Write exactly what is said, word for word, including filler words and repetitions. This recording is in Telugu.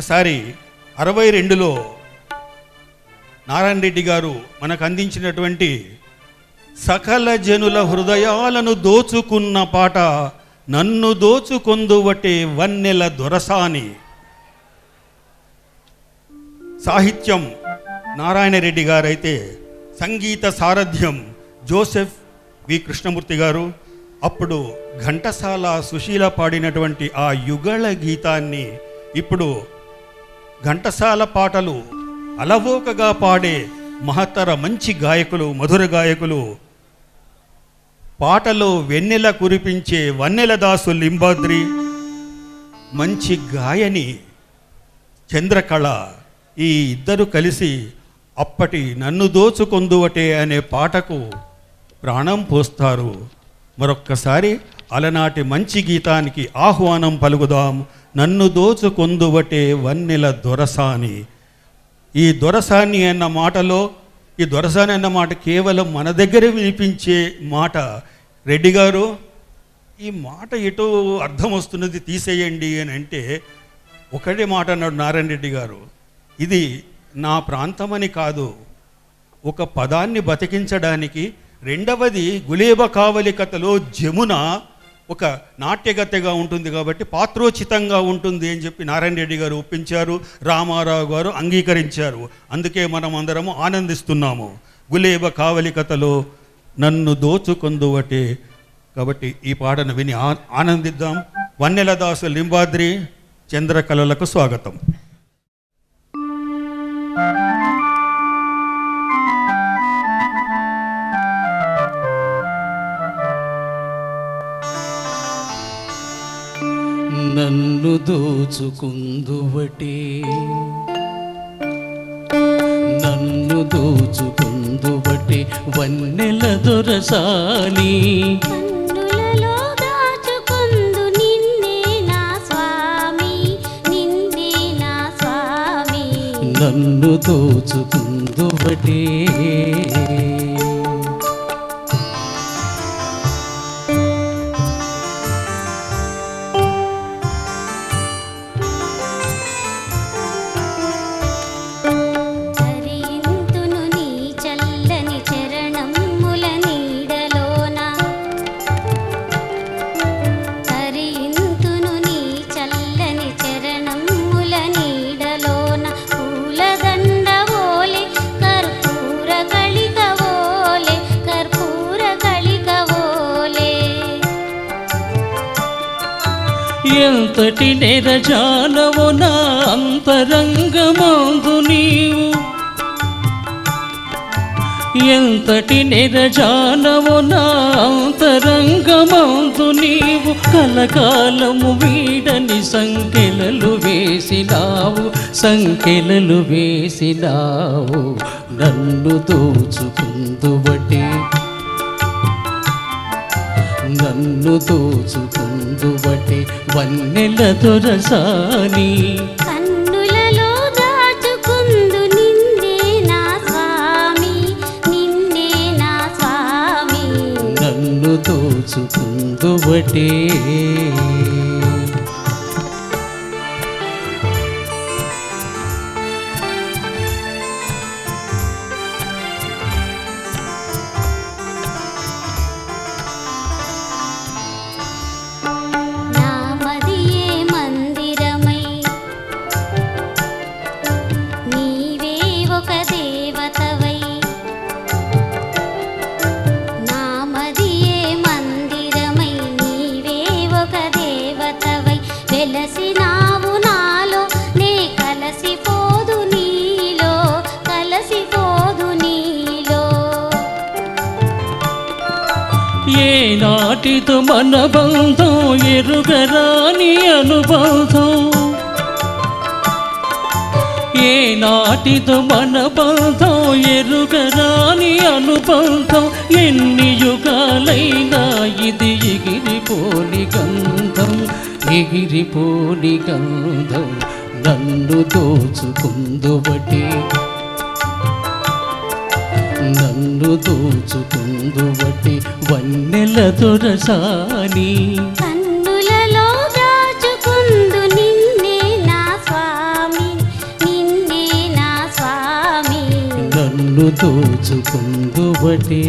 ఒకసారి అరవై రెండులో నారాయణ రెడ్డి గారు మనకు అందించినటువంటి సకల జనుల హృదయాలను దోచుకున్న పాట నన్ను దోచుకొందువటే వన్నెల దొరసాని సాహిత్యం నారాయణ రెడ్డి గారైతే సంగీత సారథ్యం జోసెఫ్ వి కృష్ణమూర్తి గారు. అప్పుడు ఘంటసాల సుశీల పాడినటువంటి ఆ యుగళ గీతాన్ని ఇప్పుడు ఘంటసాల పాటలు అలవోకగా పాడే మహత్తర మంచి గాయకులు, మధుర గాయకులు, పాటలో వెన్నెల కురిపించే వన్నెలదా శ్రీ లింబాద్రి, మంచి గాయని చంద్రకళ, ఈ ఇద్దరు కలిసి అప్పటి నన్ను దోచుకొందువటే అనే పాటకు ప్రాణం పోస్తారు. మరొక్కసారి అలనాటి మంచి గీతానికి ఆహ్వానం పలుకుదాం. నన్ను దోచుకొందువటే వన్నెల దొరసాని. ఈ దొరసాని అన్న మాటలో, ఈ దొరసాని అన్న మాట కేవలం మన దగ్గర వినిపించే మాట. రెడ్డి గారు ఈ మాట ఎటు అర్థం వస్తున్నది తీసేయండి అని అంటే ఒకటే మాట అన్నాడు నారాయణ రెడ్డి గారు, ఇది నా ప్రాంతమని కాదు, ఒక పదాన్ని బతికించడానికి. రెండవది గులేబకావలి కథలో జమున ఒక నాట్యగతగా ఉంటుంది కాబట్టి పాత్రోచితంగా ఉంటుంది అని చెప్పి నారాయణ రెడ్డి గారు ఒప్పించారు, రామారావు గారు అంగీకరించారు. అందుకే మనం అందరము ఆనందిస్తున్నాము గులేబకావలి కథలో నన్ను దోచుకొందువటే. కాబట్టి ఈ పాటను విని ఆనందిద్దాం. వన్నెలదా శ్రీ లింబాద్రి, చంద్ర కళలకు స్వాగతం. నన్ను దోచుకొందువటే నన్ను దోచుకొందువటే వన్నెల దొరసాని కన్నులలో దాచుకొందు నిన్నే నా స్వామి నిన్నే నా స్వామి నన్ను దోచుకొందువటే. ఎంతటి నెరజాలవో నా అంతరంగమందు నీవు, ఎంతటి నెరజాలవో నా అంతరంగమందు నీవు, కలకాలము వీడని సంకెలలు వేసినావు సంకెలలు వేసినావు నన్ను దోచుకొందువటే నన్ను దోచుకొందువటే వన్నెల దొరసాని కన్నులలో దాచుకొందు నిన్నే నా స్వామి నిన్నే నా స్వామి నన్ను దోచుకొందువటే. ఏనాటితో మన బంధం ఎరుగరాని అనుబంధం, ఏనాటితో మన బంధం ఎరుగరాని అనుబంధం, ఎన్ని యుగాలైనా ఇది ఎగిరిపోని గంధం ఎగిరిపోని గంధం నన్ను దోచుకొందువటే నన్ను దోచుకొందువటే వన్నెల దొరసాని కన్నులలో దాచుకొందు నిన్నే నా స్వామి నన్ను దోచుకొందువటే.